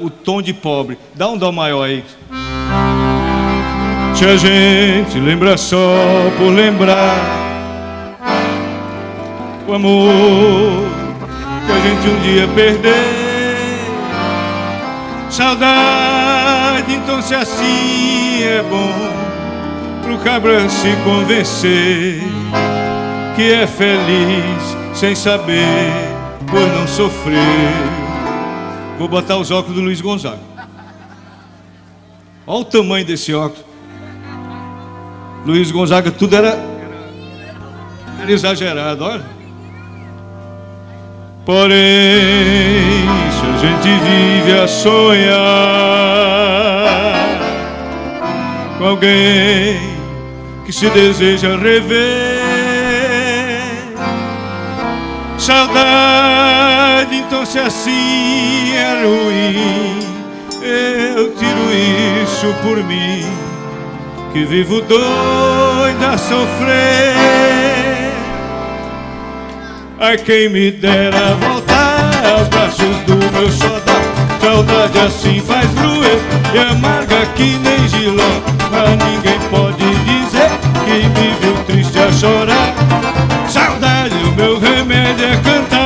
O tom de pobre, dá um dó maior aí. Se a gente lembra só por lembrar o amor que a gente um dia perdeu, saudade, então se assim é bom pro cabra se convencer que é feliz sem saber por não sofrer. Vou botar os óculos do Luiz Gonzaga. Olha o tamanho desse óculos. Luiz Gonzaga, tudo era exagerado, olha. Porém, se a gente vive a sonhar com alguém que se deseja rever, saudade, então se assim é ruim, eu tiro isso por mim, que vivo doido a sofrer. Ai, quem me dera voltar aos braços do meu xodó. Saudade assim faz doer e amarga que nem giló. Mas ninguém pode dizer que me viu triste a chorar. Saudade, o meu remédio é cantar.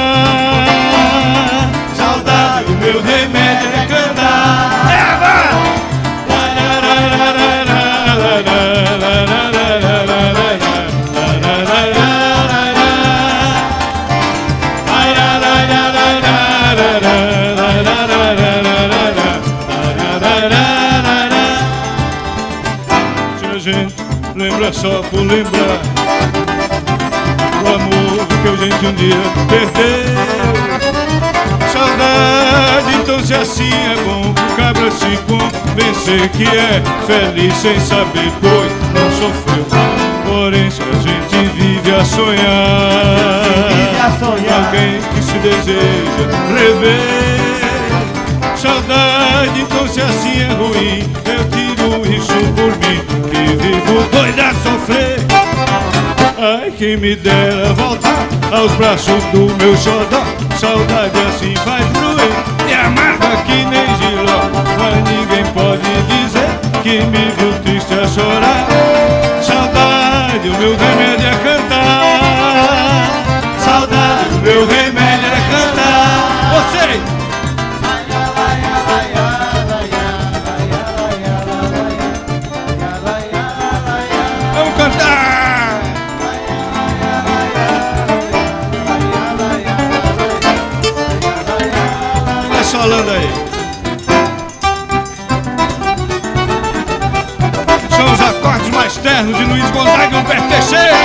Meu remédio é cantar. Se a gente lembra só por lembrar o amor que a gente um dia perdeu, saudade, então se assim é bom pro cabra se convencer que é feliz sem saber, pois não sofreu. Porém, se a gente vive a sonhar com alguém que se deseja rever, saudade, então se assim é ruim, eu tiro isso por mim, que vivo doido a sofrer. Ai, quem me dera voltar aos braços do meu xodó. Saudade assim faz doer e amarga que nem giló. Mas ninguém pode dizer que me viu triste a chorar. Saudade, o meu remédio é cantar. Saudade, o meu remédio é cantar. Você! Vamos cantar! Solando aí. São os acordes mais ternos de Luiz Gonzaga e Humberto Teixeira.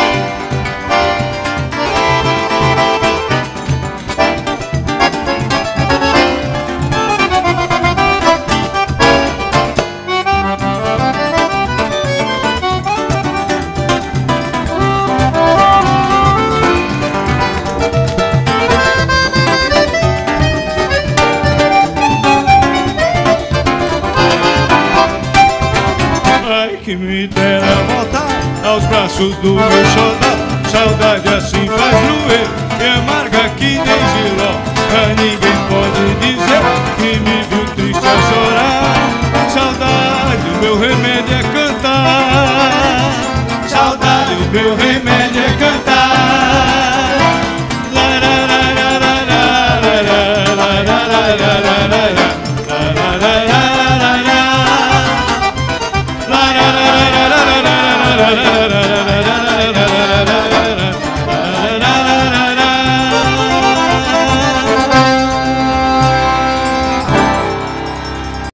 Que me dera voltar aos braços do meu xodó. Saudade assim faz doer e amarga que nem giló. Mas ninguém pode dizer que me viu triste a chorar. Saudade, o meu remédio é cantar. Saudade, o meu remédio é cantar.